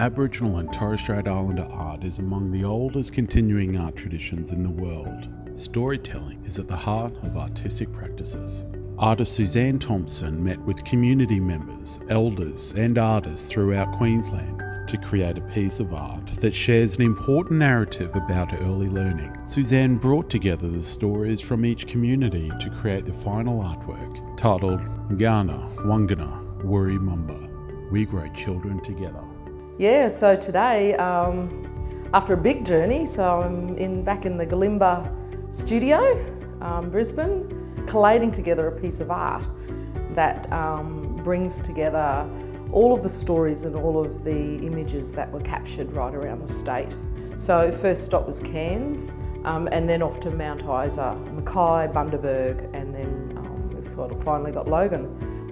Aboriginal and Torres Strait Islander art is among the oldest continuing art traditions in the world. Storytelling is at the heart of artistic practices. Artist Suzanne Thompson met with community members, elders and artists throughout Queensland to create a piece of art that shares an important narrative about early learning. Suzanne brought together the stories from each community to create the final artwork titled Ngaana, Wangana, Wurrimamba. We grow children together. Yeah, so today, after a big journey, so I'm back in the Galimba studio, Brisbane, collating together a piece of art that brings together all of the stories and all of the images that were captured right around the state. So first stop was Cairns, and then off to Mount Isa, Mackay, Bundaberg, and then we've sort of finally got Logan.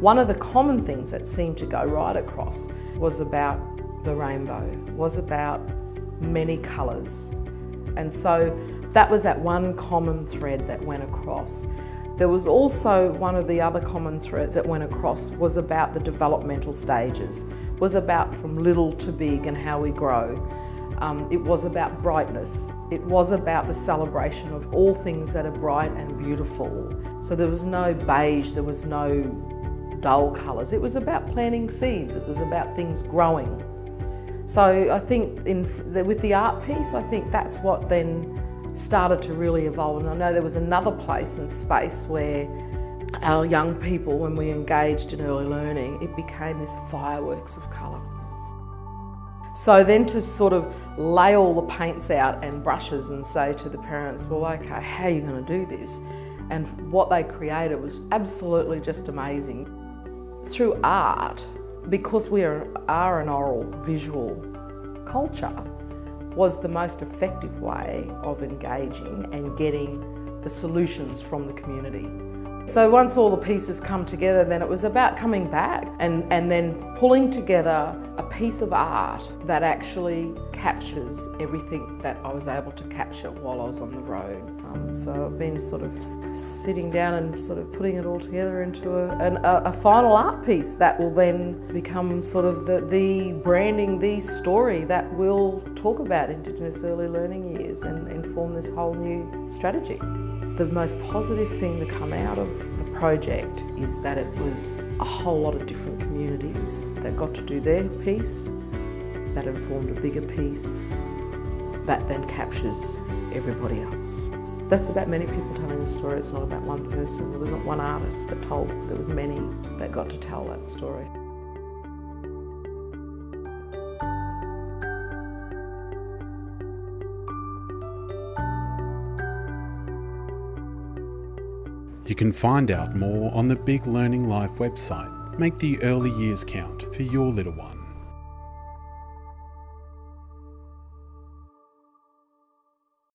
One of the common things that seemed to go right across was about the rainbow, was about many colours, and so that was that one common thread that went across. There was also one of the other common threads that went across was about the developmental stages, was about from little to big and how we grow. It was about brightness, it was about the celebration of all things that are bright and beautiful. So there was no beige, there was no dull colours, it was about planting seeds, it was about things growing. So I think with the art piece, I think that's what then started to really evolve. And I know there was another place and space where our young people, when we engaged in early learning, it became this fireworks of colour. So then to sort of lay all the paints out and brushes and say to the parents, well, okay, how are you going to do this? And what they created was absolutely just amazing. Through art, because we are an oral visual culture, was the most effective way of engaging and getting the solutions from the community. So once all the pieces come together, then it was about coming back and then pulling together a piece of art that actually captures everything that I was able to capture while I was on the road. So I've been sort of sitting down and sort of putting it all together into a final art piece that will then become sort of the branding, the story that will talk about Indigenous early learning years and inform this whole new strategy. The most positive thing to come out of the project is that it was a whole lot of different communities that got to do their piece, that informed a bigger piece, that then captures everybody else. That's about many people telling the story, it's not about one person. There was not one artist that told, there was many that got to tell that story. You can find out more on the Big Learning Life website. Make the early years count for your little one.